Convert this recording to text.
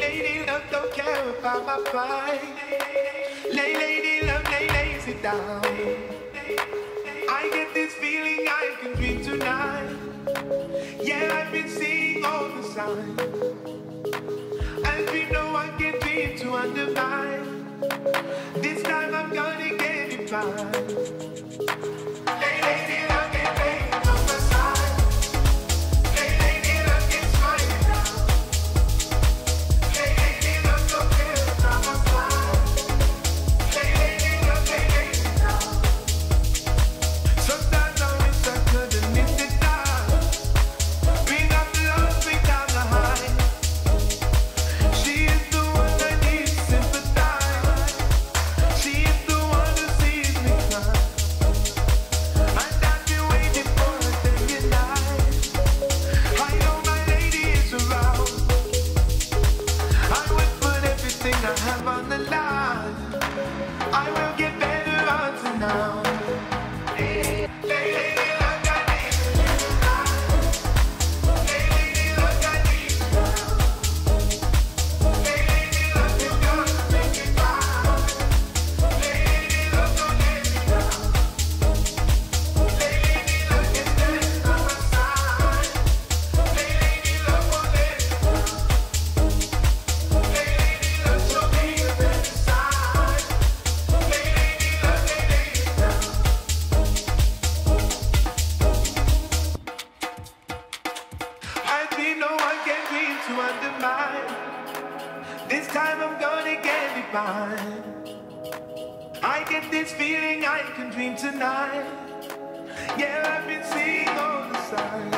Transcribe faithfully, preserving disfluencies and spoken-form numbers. lady, lady, love, don't care about my pride. Lady, lady, love, lay, lay, sit down. I get this feeling I can dream tonight. Yeah, I've been seeing all the signs. I dream no one can dream to undermine. This time I'm gonna get it right. Hey, lady, love, lay, lay. Tonight, yeah, I've been seeing all the signs.